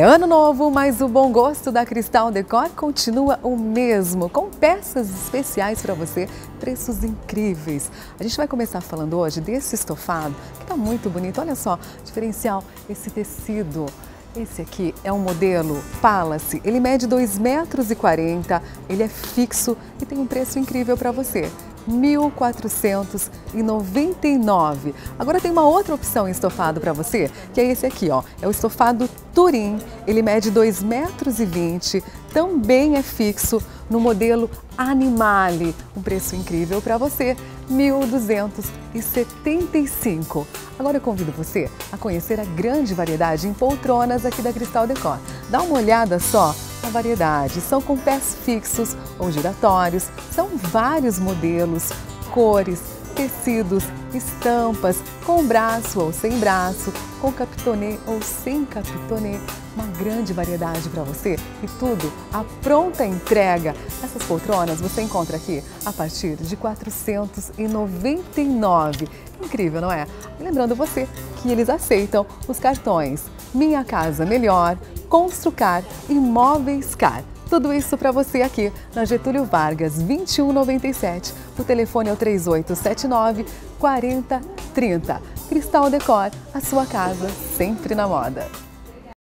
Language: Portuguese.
É ano novo, mas o bom gosto da Cristal Decor continua o mesmo, com peças especiais para você, preços incríveis. A gente vai começar falando hoje desse estofado, que está muito bonito. Olha só, diferencial, esse tecido. Esse aqui é um modelo Palace, ele mede 2,40 metros, ele é fixo e tem um preço incrível para você. R$ 1.499. Agora tem uma outra opção em estofado para você, que é esse aqui, ó. É o estofado Turin. Ele mede 2,20 metros, também é fixo no modelo Animale. Um preço incrível para você, R$ 1.275. Agora eu convido você a conhecer a grande variedade em poltronas aqui da Cristal Decor. Dá uma olhada só. A variedade, são com pés fixos ou giratórios, são vários modelos, cores, tecidos, estampas, com braço ou sem braço, com capitonê ou sem capitonê, uma grande variedade para você e tudo à pronta entrega. Essas poltronas você encontra aqui a partir de R$ 499. Incrível, não é? Lembrando você que eles aceitam os cartões Minha Casa Melhor, Construcard e Móveiscard. Tudo isso para você aqui na Getúlio Vargas, 2197. O telefone é o 3879-4030. Cristal Decor, a sua casa sempre na moda.